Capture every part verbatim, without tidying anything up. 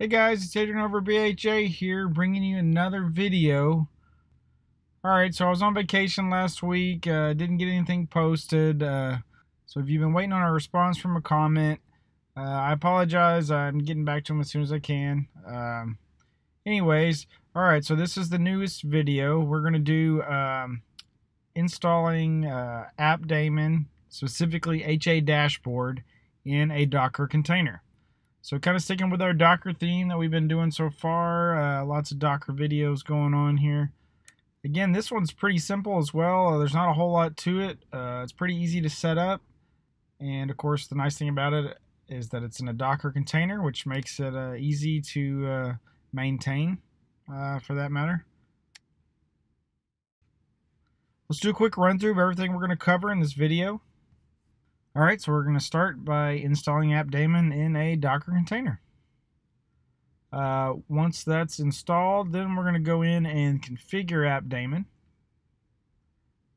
Hey guys, it's Adrian over B H A here, bringing you another video. Alright, so I was on vacation last week, uh, didn't get anything posted, uh, so if you've been waiting on a response from a comment, uh, I apologize. I'm getting back to them as soon as I can. Um, anyways, alright, so this is the newest video. We're going to do um, installing uh, AppDaemon, specifically H A Dashboard, in a Docker container. So kind of sticking with our Docker theme that we've been doing so far. Uh, lots of Docker videos going on here. Again, this one's pretty simple as well. There's not a whole lot to it. Uh, it's pretty easy to set up. And of course, the nice thing about it is that it's in a Docker container, which makes it uh, easy to uh, maintain uh, for that matter. Let's do a quick run through of everything we're going to cover in this video. Alright, so we're going to start by installing AppDaemon in a Docker container. Uh, once that's installed, then we're going to go in and configure AppDaemon.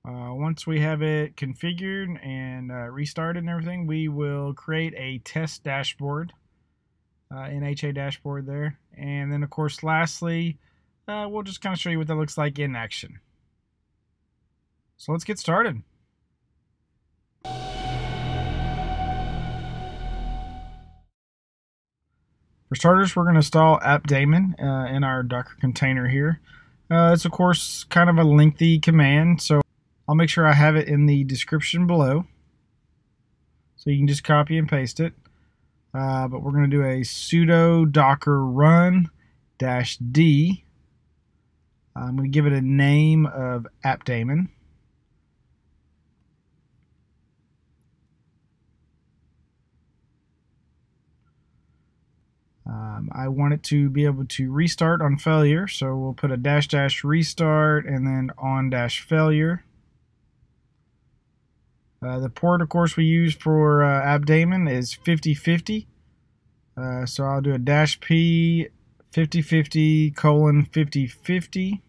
Uh, once we have it configured and uh, restarted and everything, we will create a test dashboard uh, in H A Dashboard there. And then, of course, lastly, uh, we'll just kind of show you what that looks like in action. So let's get started. For starters, we're going to install AppDaemon uh, in our Docker container here. Uh, it's, of course, kind of a lengthy command, so I'll make sure I have it in the description below. So you can just copy and paste it. Uh, but we're going to do a sudo docker run dash d. I'm going to give it a name of AppDaemon. Um, I want it to be able to restart on failure, so we'll put a dash dash restart and then on dash failure. Uh, the port, of course, we use for uh, AppDaemon is fifty fifty. Uh, so I'll do a dash p fifty fifty colon fifty fifty.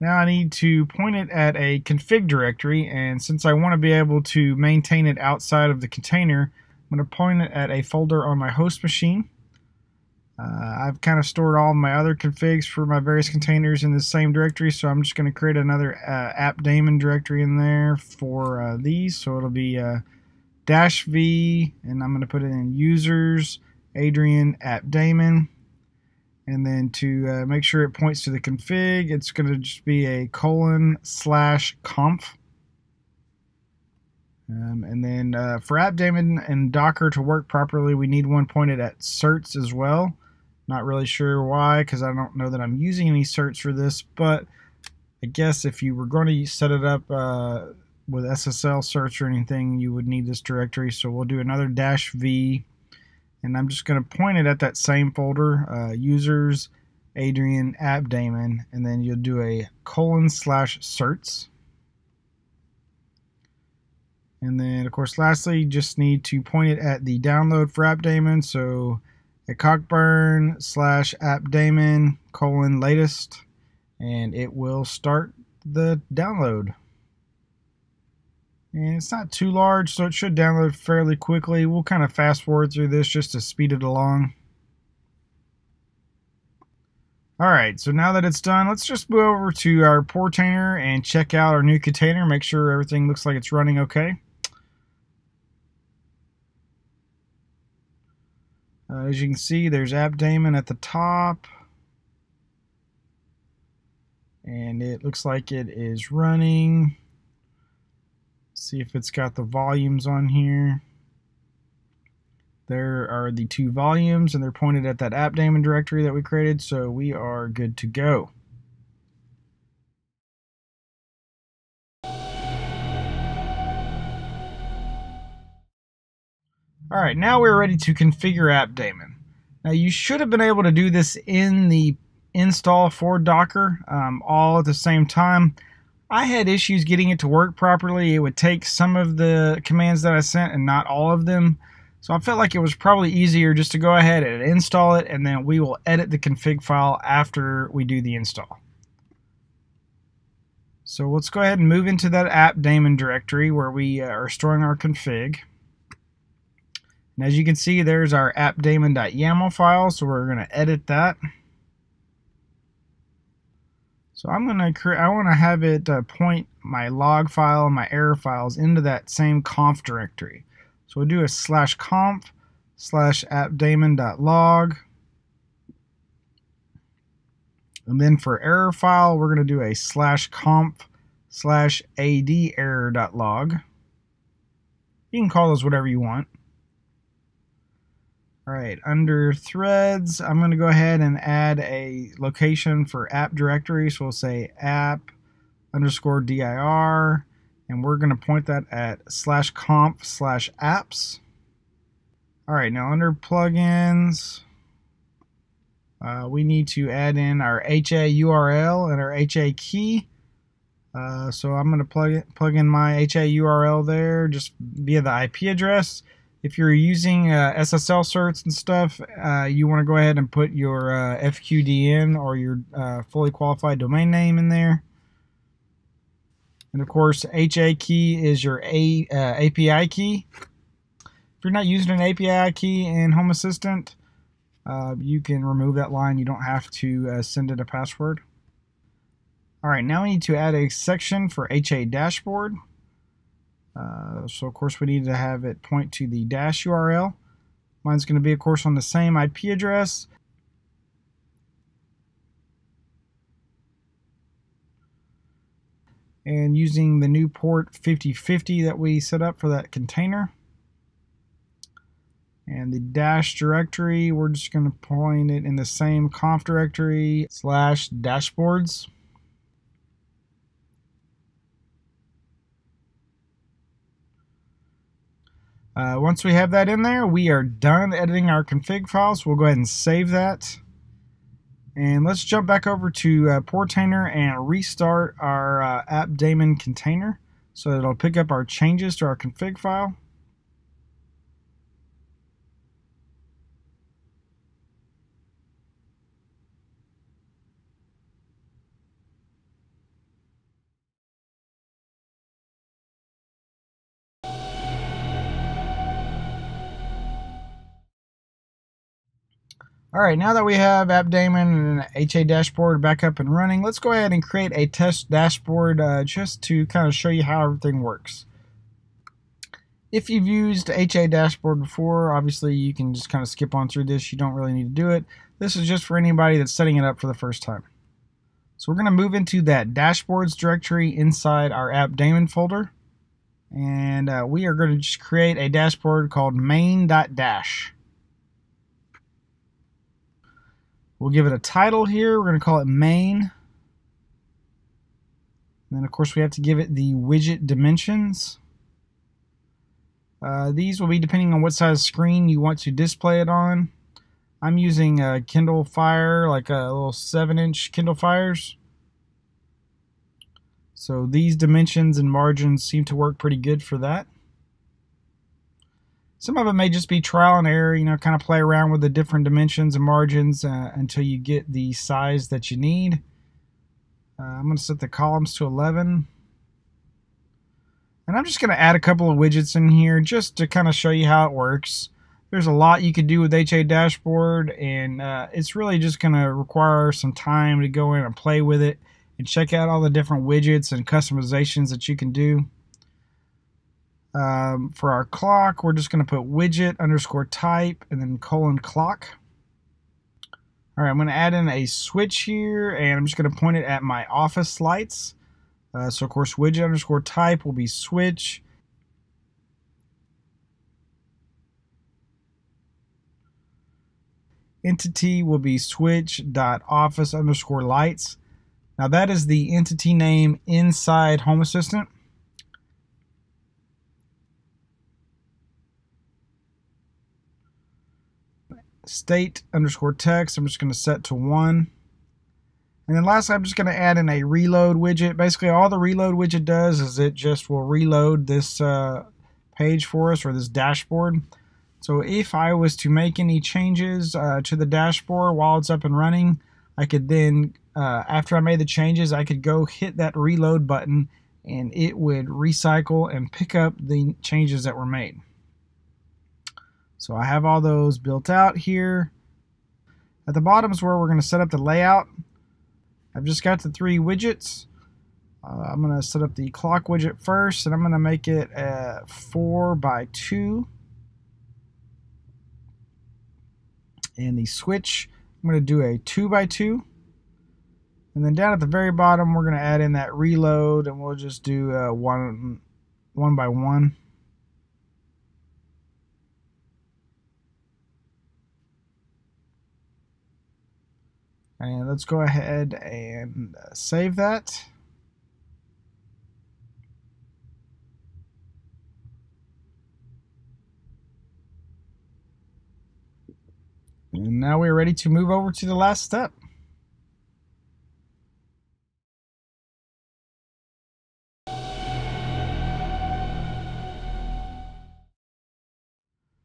Now I need to point it at a config directory, and since I want to be able to maintain it outside of the container, I'm going to point it at a folder on my host machine. Uh, I've kind of stored all of my other configs for my various containers in the same directory, so I'm just going to create another uh, AppDaemon directory in there for uh, these. So it'll be uh, dash v, and I'm going to put it in users, Adrian, AppDaemon. And then to uh, make sure it points to the config, it's going to just be a colon slash conf. Um, and then uh, for AppDaemon and Docker to work properly, we need one pointed at certs as well. Not really sure why, because I don't know that I'm using any certs for this, but I guess if you were going to set it up uh, with S S L certs or anything, you would need this directory. So we'll do another dash v, and I'm just going to point it at that same folder, uh, users, Adrian, AppDaemon, and then you'll do a colon slash certs. And then, of course, lastly, you just need to point it at the download for AppDaemon. So a cockburn slash AppDaemon colon latest, and it will start the download. And it's not too large, so it should download fairly quickly. We'll kind of fast forward through this just to speed it along. Alright, so now that it's done, let's just move over to our Portainer and check out our new container. Make sure everything looks like it's running okay. Uh, as you can see, there's AppDaemon at the top, and it looks like it is running. See if it's got the volumes on here. There are the two volumes, and they're pointed at that AppDaemon directory that we created, so we are good to go. Alright, now we're ready to configure AppDaemon. Now you should have been able to do this in the install for Docker um, all at the same time. I had issues getting it to work properly. It would take some of the commands that I sent and not all of them. So I felt like it was probably easier just to go ahead and install it, and then we will edit the config file after we do the install. So let's go ahead and move into that AppDaemon directory where we are storing our config. And as you can see, there's our appdaemon dot yaml file, so we're going to edit that. So I'm going to create, I want to have it uh, point my log file and my error files into that same conf directory. So we'll do a slash conf slash appdaemon dot log. And then for error file, we're going to do a slash conf slash ad error dot log. You can call those whatever you want. Alright, under threads, I'm going to go ahead and add a location for app directory. So we'll say app underscore dir, and we're going to point that at slash conf slash apps. Alright, now under plugins, uh, we need to add in our H A U R L and our H A key. Uh, so I'm going to plug, it, plug in my H A U R L there just via the I P address. If you're using uh, S S L certs and stuff, uh, you want to go ahead and put your uh, F Q D N or your uh, fully qualified domain name in there. And of course, H A key is your A, uh, A P I key. If you're not using an A P I key in Home Assistant, uh, you can remove that line. You don't have to uh, send it a password. Alright, now we need to add a section for H A Dashboard. Uh, so of course we need to have it point to the dash U R L. Mine's going to be of course on the same I P address. And using the new port fifty fifty that we set up for that container. And the dash directory, we're just going to point it in the same conf directory slash dashboards. Uh, once we have that in there, we are done editing our config files. We'll go ahead and save that. And let's jump back over to uh, Portainer and restart our uh, AppDaemon container. So it'll pick up our changes to our config file. Alright, now that we have AppDaemon and H A Dashboard back up and running, let's go ahead and create a test dashboard uh, just to kind of show you how everything works. If you've used H A Dashboard before, obviously you can just kind of skip on through this. You don't really need to do it. This is just for anybody that's setting it up for the first time. So we're going to move into that dashboards directory inside our AppDaemon folder. And uh, we are going to just create a dashboard called main.dash. We'll give it a title here. We're going to call it main. And then, of course, we have to give it the widget dimensions. Uh, these will be depending on what size screen you want to display it on. I'm using a Kindle Fire, like a little seven inch Kindle Fires. So these dimensions and margins seem to work pretty good for that. Some of it may just be trial and error, you know, kind of play around with the different dimensions and margins uh, until you get the size that you need. Uh, I'm going to set the columns to eleven. And I'm just going to add a couple of widgets in here just to kind of show you how it works. There's a lot you could do with H A Dashboard, and uh, it's really just going to require some time to go in and play with it and check out all the different widgets and customizations that you can do. Um, for our clock, we're just going to put widget underscore type and then colon clock. All right, I'm going to add in a switch here, and I'm just going to point it at my office lights. Uh, so, of course, widget underscore type will be switch. Entity will be switch.office underscore lights. Now, that is the entity name inside Home Assistant. State underscore text, I'm just going to set to one. And then lastly, I'm just going to add in a reload widget. Basically, all the reload widget does is it just will reload this uh, page for us, or this dashboard. So if I was to make any changes uh, to the dashboard while it's up and running, I could then, uh, after I made the changes, I could go hit that reload button, and it would recycle and pick up the changes that were made. So I have all those built out here. At the bottom is where we're going to set up the layout. I've just got the three widgets. Uh, I'm going to set up the clock widget first, and I'm going to make it uh, four by two. And the switch, I'm going to do a two by two. And then down at the very bottom, we're going to add in that reload, and we'll just do uh, one, one by one. And let's go ahead and uh, save that. And now we're ready to move over to the last step.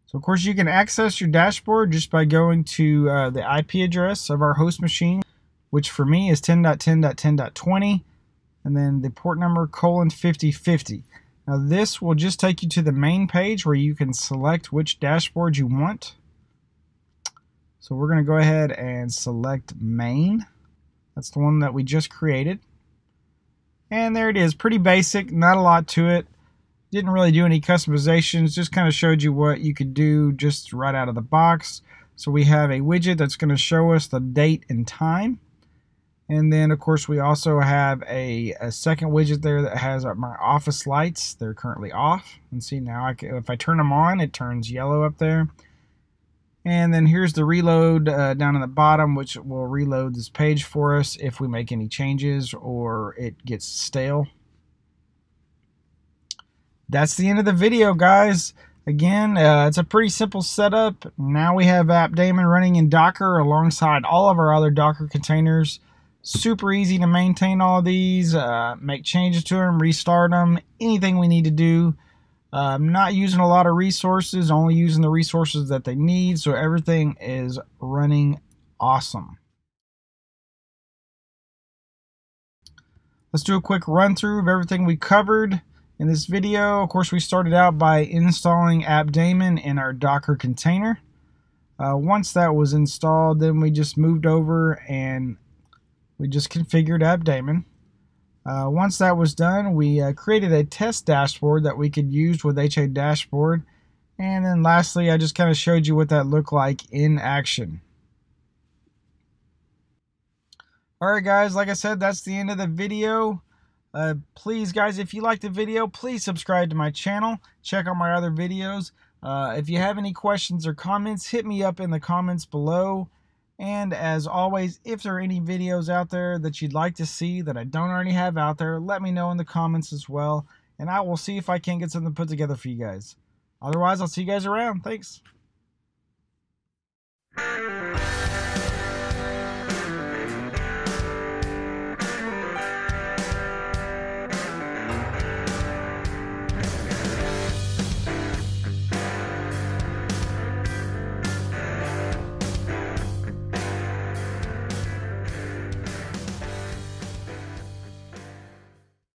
So of course you can access your dashboard just by going to uh, the I P address of our host machine, which for me is ten dot ten dot ten dot twenty, and then the port number colon fifty fifty. Now this will just take you to the main page where you can select which dashboard you want. So we're going to go ahead and select main. That's the one that we just created. And there it is. Pretty basic, not a lot to it. Didn't really do any customizations, just kind of showed you what you could do just right out of the box. So we have a widget that's going to show us the date and time. And then of course we also have a, a second widget there that has my office lights. They're currently off. And see, now I can, if I turn them on, it turns yellow up there. And then here's the reload uh, down in the bottom, which will reload this page for us if we make any changes or it gets stale. That's the end of the video, guys. Again, uh, it's a pretty simple setup. Now we have AppDaemon running in Docker alongside all of our other Docker containers. Super easy to maintain all these, uh, make changes to them, restart them, anything we need to do. I'm not using a lot of resources, only using the resources that they need, so everything is running awesome. Let's do a quick run through of everything we covered in this video. Of course, we started out by installing AppDaemon in our Docker container. Uh, once that was installed, then we just moved over and we just configured AppDaemon. Uh, once that was done, we uh, created a test dashboard that we could use with H A Dashboard. And then lastly, I just kind of showed you what that looked like in action. Alright guys, like I said, that's the end of the video. Uh, please guys, if you liked the video, please subscribe to my channel. Check out my other videos. Uh, if you have any questions or comments, hit me up in the comments below. And as always, if there are any videos out there that you'd like to see that I don't already have out there, let me know in the comments as well. And I will see if I can get something put together for you guys. Otherwise, I'll see you guys around. Thanks.